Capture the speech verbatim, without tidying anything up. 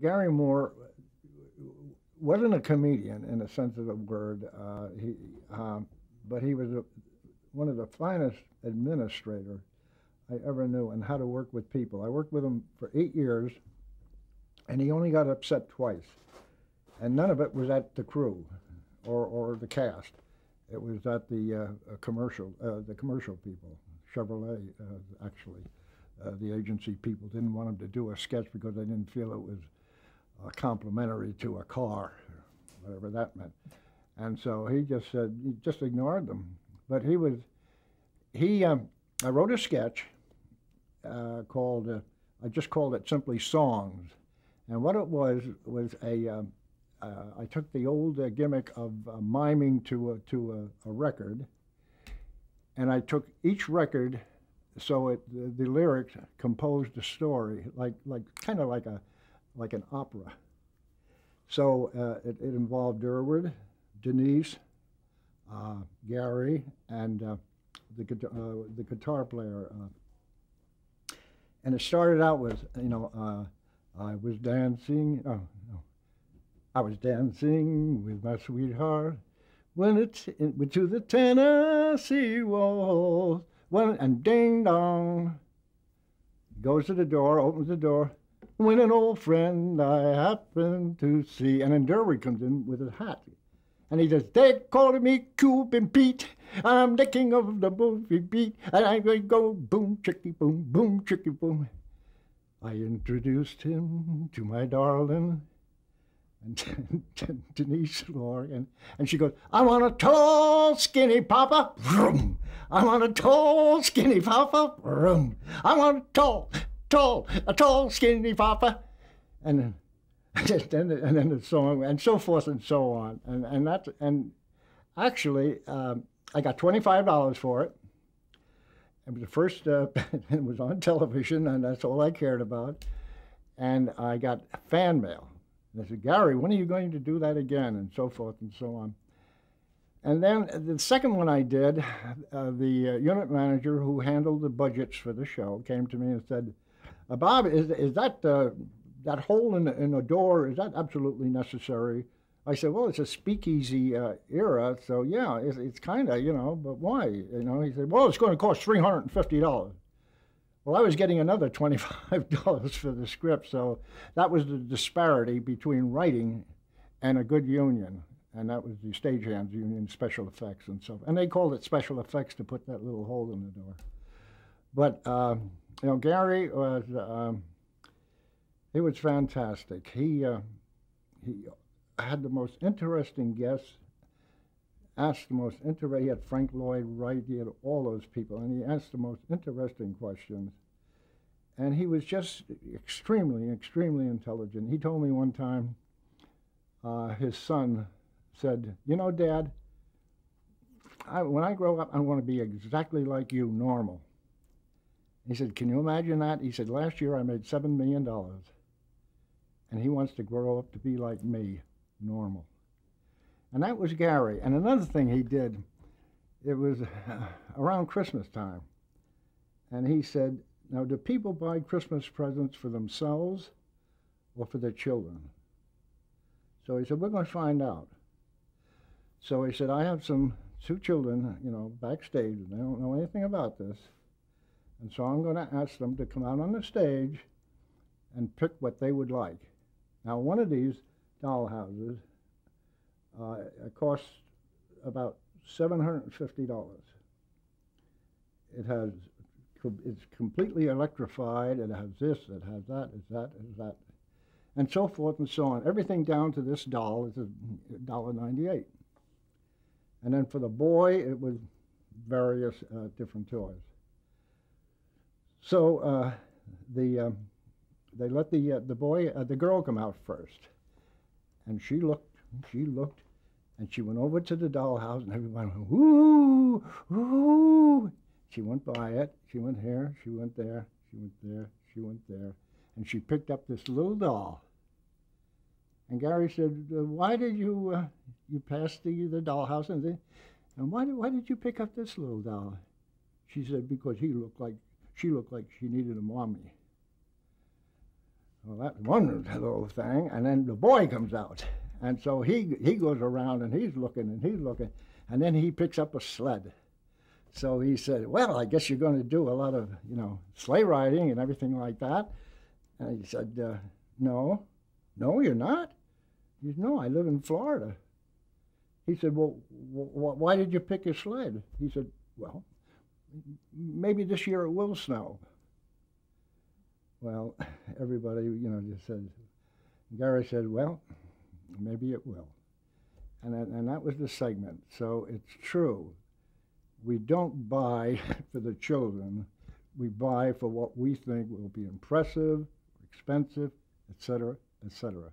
Gary Moore wasn't a comedian in the sense of the word, uh, he, um, but he was a, one of the finest administrators I ever knew and how to work with people. I worked with him for eight years, and he only got upset twice. And none of it was at the crew or, or the cast. It was at the uh, commercial, uh, the commercial people, Chevrolet, uh, actually. Uh, the agency people didn't want him to do a sketch because they didn't feel it was Uh, complimentary to a car, whatever that meant. And so he just said, he just ignored them. But he was, he, um, I wrote a sketch uh, called, uh, I just called it simply Songs. And what it was, was a, um, uh, I took the old uh, gimmick of uh, miming to, a, to a, a record, and I took each record, so it, the, the lyrics composed a story, like, like kind of like a, like an opera. So uh, it, it involved Durwood, Denise, uh, Gary, and uh, the, uh, the guitar player. Uh. And it started out with, you know, uh, I was dancing, oh, no. I was dancing with my sweetheart when it's in, to the Tennessee Waltz. When, and ding dong, goes to the door, opens the door, when an old friend I happen to see, and then Durwood comes in with his hat, and he says, "They call me Cuban Pete. I'm the king of the movie beat, and I go boom, chicky boom, boom, chicky boom." I introduced him to my darling, and Denise Laurie, and, and she goes, "I want a tall, skinny papa, vroom. I want a tall, skinny papa, vroom. I want a tall." Tall, a tall, skinny papa, and then, and, and then the song, and so forth and so on, and and that, and actually, um, I got twenty-five dollars for it. It was the first, uh, it was on television, and that's all I cared about. And I got fan mail. And I said, "Gary, when are you going to do that again?" And so forth and so on. And then the second one I did, uh, the uh, unit manager who handled the budgets for the show came to me and said, Uh, Bob, is, is that uh, that hole in the, in the door, is that absolutely necessary? I said, well, it's a speakeasy uh, era, so yeah, it's, it's kind of, you know, but why? You know, he said, well, it's going to cost three hundred fifty dollars. Well, I was getting another twenty-five dollars for the script, so that was the disparity between writing and a good union, and that was the stagehands union, special effects and stuff. And they called it special effects to put that little hole in the door. But, uh, you know, Gary was, um, he was fantastic. He, uh, he had the most interesting guests, asked the most interesting, he had Frank Lloyd Wright, he had all those people, and he asked the most interesting questions. And he was just extremely, extremely intelligent. He told me one time, uh, his son said, you know, Dad, I, when I grow up, I want to be exactly like you, normal. He said, can you imagine that? He said, last year I made seven million dollars, and he wants to grow up to be like me, normal. And that was Gary. And another thing he did, it was around Christmas time. And he said, now, do people buy Christmas presents for themselves or for their children? So he said, we're going to find out. So he said, I have some two children, you know, backstage, and they don't know anything about this. And so I'm going to ask them to come out on the stage and pick what they would like. Now, one of these dollhouses uh, costs about seven hundred fifty dollars. It has, it's completely electrified. It has this, it has that, it's that, it's that, and so forth and so on. Everything down to this doll is one dollar ninety-eight. And then for the boy, it was various uh, different toys. So uh, the um, they let the uh, the boy uh, the girl come out first, and she looked, she looked, and she went over to the dollhouse, and everybody went ooh, ooh. She went by it, she went here, she went there, she went there, she went there, and she picked up this little doll. And Gary said, "Why did you uh, you pass the the dollhouse and the, and why did why did you pick up this little doll?" She said, "Because he looked like." She looked like she needed a mommy. Well, that's one little thing. And then the boy comes out. And so he, he goes around, and he's looking, and he's looking. And then he picks up a sled. So he said, well, I guess you're going to do a lot of, you know, sleigh riding and everything like that. And he said, uh, no. No, you're not? He said, no, I live in Florida. He said, well, wh why did you pick a sled? He said, well, maybe this year it will snow. Well, everybody, you know, just said, Gary said, well, maybe it will. And, and that was the segment. So it's true. We don't buy for the children. We buy for what we think will be impressive, expensive, et cetera, et cetera.